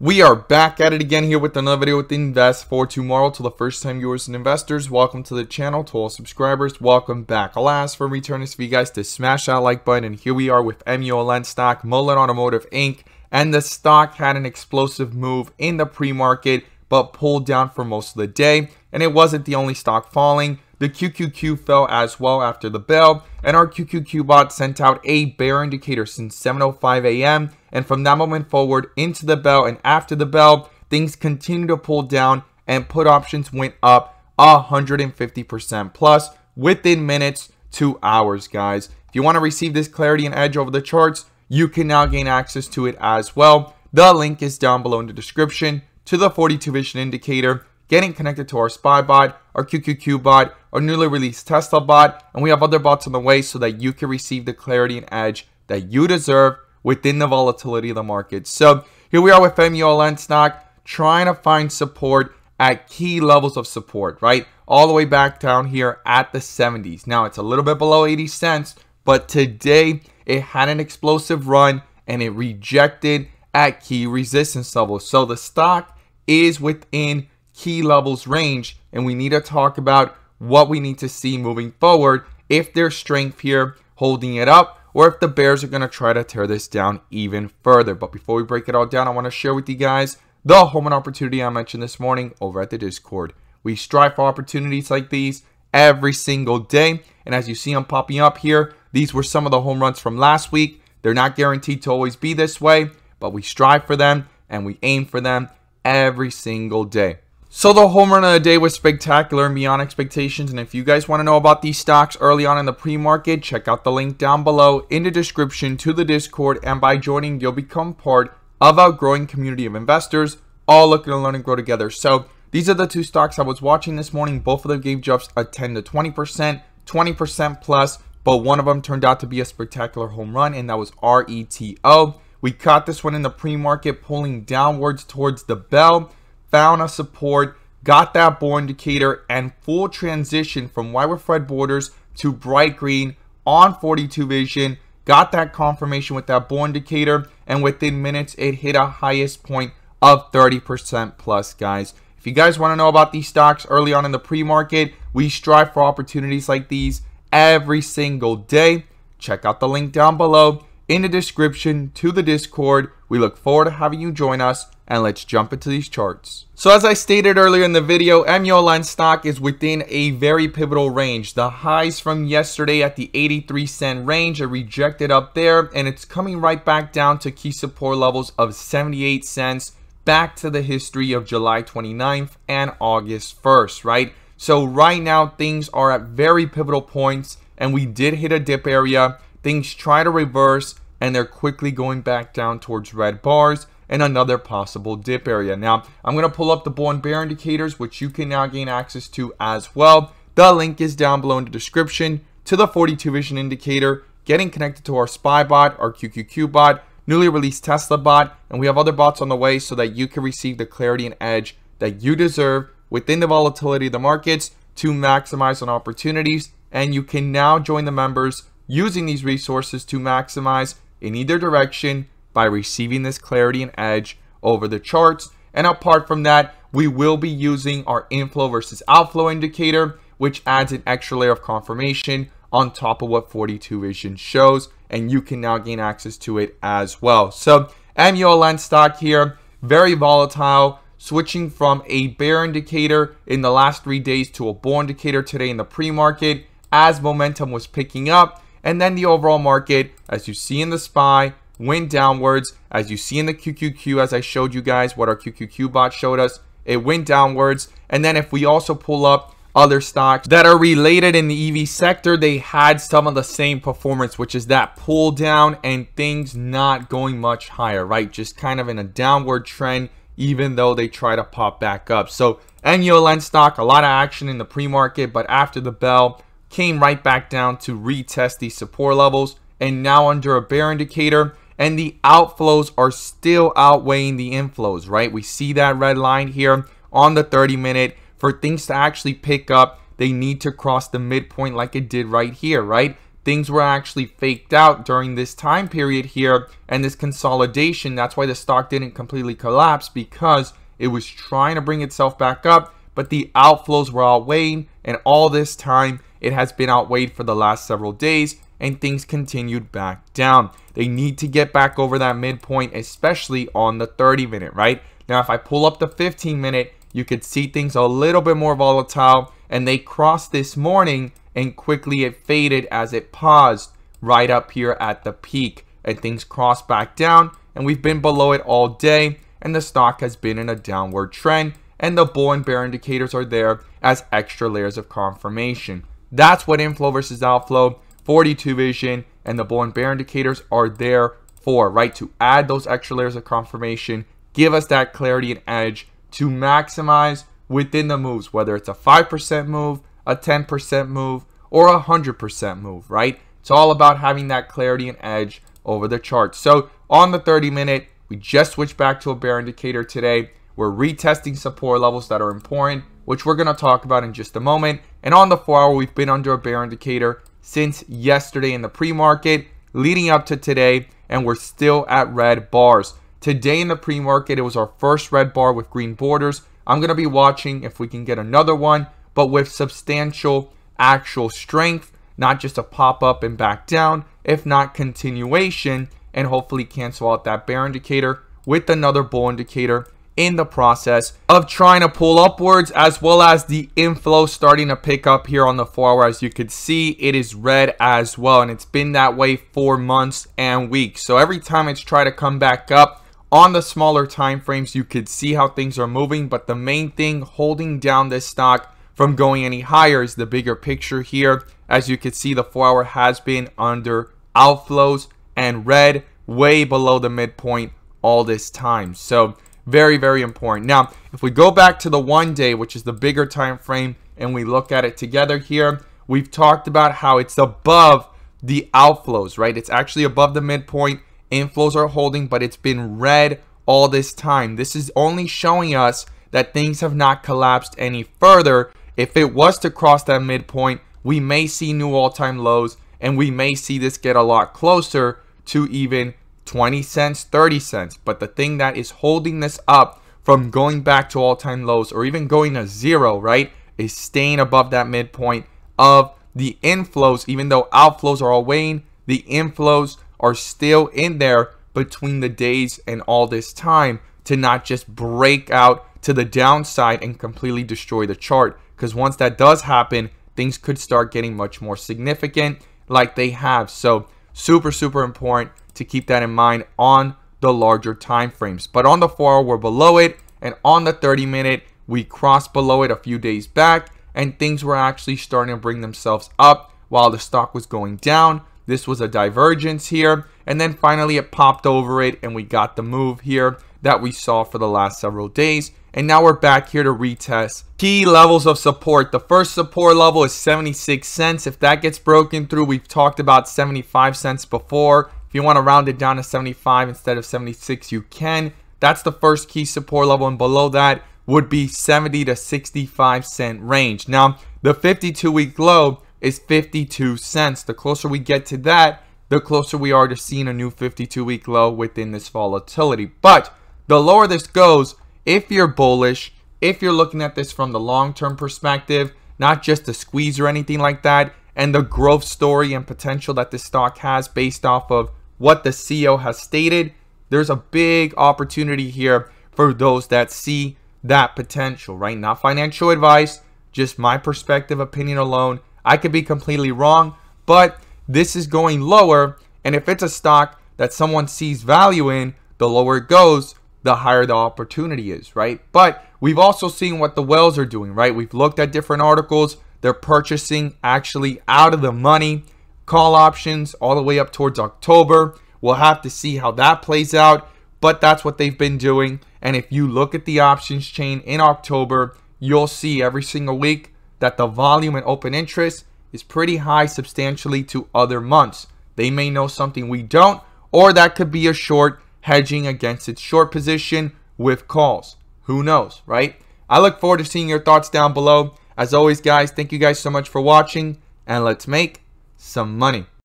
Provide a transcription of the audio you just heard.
We are back at it again here with another video with Invest for Tomorrow. To the first time viewers and investors, welcome to the channel. To all subscribers, welcome back. I'll ask for returns for you guys to smash that like button. And here we are with MULN stock, Mullen Automotive Inc. And the stock had an explosive move in the pre-market, but pulled down for most of the day. And it wasn't the only stock falling. The QQQ fell as well after the bell, and our QQQ bot sent out a bear indicator since 7:05 a.m. And from that moment forward into the bell and after the bell, things continued to pull down and put options went up 150% plus within minutes to hours, guys. If you want to receive this clarity and edge over the charts, you can now gain access to it as well. The link is down below in the description to the 42 Vision Indicator, getting connected to our SPY bot, our QQQ bot, our newly released Tesla bot, and we have other bots on the way so that you can receive the clarity and edge that you deserve within the volatility of the market. So here we are with MULN stock, trying to find support at key levels of support, right? All the way back down here at the 70s. Now it's a little bit below 80 cents, but today it had an explosive run and it rejected at key resistance levels. So the stock is within key levels range, and we need to talk about what we need to see moving forward, if there's strength here holding it up, or if the bears are going to try to tear this down even further. But before we break it all down, I want to share with you guys the home and opportunity I mentioned this morning over at the Discord. We strive for opportunities like these every single day, and as you see them popping up here, these were some of the home runs from last week. They're not guaranteed to always be this way, but we strive for them and we aim for them every single day. So the home run of the day was spectacular and beyond expectations, and if you guys want to know about these stocks early on in the pre-market, check out the link down below in the description to the Discord, and by joining, you'll become part of our growing community of investors, all looking to learn and grow together. So these are the two stocks I was watching this morning. Both of them gave jumps a 10 to 20%, 20% plus, but one of them turned out to be a spectacular home run, and that was RETO. We caught this one in the pre-market, pulling downwards towards the bell, found a support, got that bull indicator, and full transition from white with red borders to bright green on 42 Vision, got that confirmation with that bull indicator, and within minutes it hit a highest point of 30% plus, guys. If you guys want to know about these stocks early on in the pre-market, we strive for opportunities like these every single day. Check out the link down below in the description to the Discord. We look forward to having you join us, and let's jump into these charts. So as I stated earlier in the video, MULN stock is within a very pivotal range. The highs from yesterday at the 83 cent range are rejected up there, and it's coming right back down to key support levels of 78 cents, back to the history of July 29th and August 1st, right? So right now things are at very pivotal points, and we did hit a dip area. Things try to reverse, and they're quickly going back down towards red bars and another possible dip area. Now, I'm going to pull up the bull and bear indicators, which you can now gain access to as well. The link is down below in the description to the 42 Vision Indicator, getting connected to our SPY bot, our QQQ bot, newly released Tesla bot, and we have other bots on the way so that you can receive the clarity and edge that you deserve within the volatility of the markets to maximize on opportunities. And you can now join the members using these resources to maximize in either direction by receiving this clarity and edge over the charts. And apart from that, we will be using our inflow versus outflow indicator, which adds an extra layer of confirmation on top of what 42 Vision shows, and you can now gain access to it as well. So MULN stock here, very volatile, switching from a bear indicator in the last 3 days to a bull indicator today in the pre-market as momentum was picking up. And then the overall market, as you see in the SPY, went downwards. As you see in the QQQ, as I showed you guys what our QQQ bot showed us, it went downwards. And then if we also pull up other stocks that are related in the EV sector, they had some of the same performance, which is that pull down and things not going much higher, right? Just kind of in a downward trend, even though they try to pop back up. So MULN stock, a lot of action in the pre-market, but after the bell, came right back down to retest these support levels, and now under a bear indicator, and the outflows are still outweighing the inflows, right? We see that red line here on the 30 minute. For things to actually pick up, they need to cross the midpoint like it did right here, right? things were actually faked out during this time period here and this consolidation. That's why the stock didn't completely collapse, because it was trying to bring itself back up, but the outflows were outweighing, and all this time it has been outweighed for the last several days, and things continued back down. They need to get back over that midpoint, especially on the 30-minute, right? Now, if I pull up the 15-minute, you could see things a little bit more volatile, and they crossed this morning, and quickly it faded as it paused right up here at the peak, and things crossed back down, and we've been below it all day, and the stock has been in a downward trend, and the bull and bear indicators are there as extra layers of confirmation. That's what inflow versus outflow, 42 Vision, and the bull and bear indicators are there for, right? To add those extra layers of confirmation, give us that clarity and edge to maximize within the moves, whether it's a 5% move, a 10% move, or a 100% move, right? It's all about having that clarity and edge over the chart. So on the 30-minute, we just switched back to a bear indicator today. We're retesting support levels that are important, which we're going to talk about in just a moment. And on the 4-hour, we've been under a bear indicator since yesterday in the pre-market, leading up to today, and we're still at red bars. Today in the pre-market, it was our first red bar with green borders. I'm going to be watching if we can get another one, but with substantial actual strength, not just a pop up and back down, if not continuation, and hopefully cancel out that bear indicator with another bull indicator in the process of trying to pull upwards, as well as the inflow starting to pick up here on the 4-hour. As you can see, it is red as well, and it's been that way for months and weeks. So every time it's tried to come back up on the smaller time frames, you could see how things are moving, but the main thing holding down this stock from going any higher is the bigger picture here. As you can see, the 4-hour has been under outflows and red, way below the midpoint all this time. So very, very important. Now, if we go back to the 1 day, which is the bigger time frame, and we look at it together here, we've talked about how it's above the outflows, right? It's actually above the midpoint. Inflows are holding, but it's been red all this time. This is only showing us that things have not collapsed any further. If it was to cross that midpoint, we may see new all-time lows, and we may see this get a lot closer to even 20 cents, 30 cents. But the thing that is holding this up from going back to all-time lows or even going to zero, right, is staying above that midpoint of the inflows. Even though outflows are all weighing, the inflows are still in there between the days and all this time, to not just break out to the downside and completely destroy the chart, because once that does happen, things could start getting much more significant like they have. So super important to keep that in mind on the larger time frames. But on the 4-hour, we're below it, and on the 30-minute, we crossed below it a few days back, and things were actually starting to bring themselves up while the stock was going down. This was a divergence here, and then finally it popped over it, and we got the move here that we saw for the last several days. And now we're back here to retest key levels of support. The first support level is 76 cents. If that gets broken through, we've talked about 75 cents before. If you want to round it down to 75 instead of 76, you can. That's the first key support level, and below that would be 70 to 65 cent range. Now, the 52-week low is 52 cents. The closer we get to that, the closer we are to seeing a new 52-week low within this volatility. But the lower this goes, if you're bullish, if you're looking at this from the long-term perspective, not just a squeeze or anything like that, and the growth story and potential that this stock has based off of what the CEO has stated, there's a big opportunity here for those that see that potential, right? Not financial advice, just my perspective, opinion alone. I could be completely wrong, but this is going lower, and if it's a stock that someone sees value in, the lower it goes, the higher the opportunity is, right? But we've also seen what the whales are doing, right? We've looked at different articles. They're purchasing actually out of the money call options all the way up towards October. We'll have to see how that plays out, but that's what they've been doing. And if you look at the options chain in October, you'll see every single week that the volume and open interest is pretty high substantially to other months. They may know something we don't, or that could be a short hedging against its short position with calls. Who knows, right? I look forward to seeing your thoughts down below. As always, guys, thank you guys so much for watching, and let's make some money.